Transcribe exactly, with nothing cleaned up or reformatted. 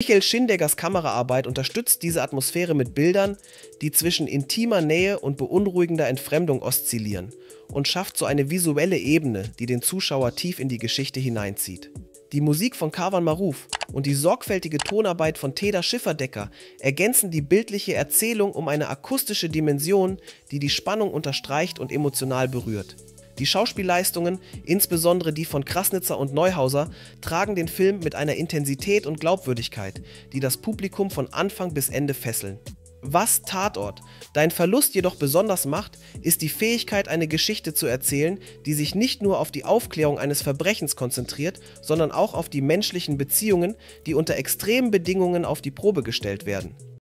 Michael Schindeggers Kameraarbeit unterstützt diese Atmosphäre mit Bildern, die zwischen intimer Nähe und beunruhigender Entfremdung oszillieren, und schafft so eine visuelle Ebene, die den Zuschauer tief in die Geschichte hineinzieht. Die Musik von Kavan Maruf und die sorgfältige Tonarbeit von Theda Schifferdecker ergänzen die bildliche Erzählung um eine akustische Dimension, die die Spannung unterstreicht und emotional berührt. Die Schauspielleistungen, insbesondere die von Krassnitzer und Neuhauser, tragen den Film mit einer Intensität und Glaubwürdigkeit, die das Publikum von Anfang bis Ende fesseln. Was Tatort, dein Verlust jedoch besonders macht, ist die Fähigkeit, eine Geschichte zu erzählen, die sich nicht nur auf die Aufklärung eines Verbrechens konzentriert, sondern auch auf die menschlichen Beziehungen, die unter extremen Bedingungen auf die Probe gestellt werden.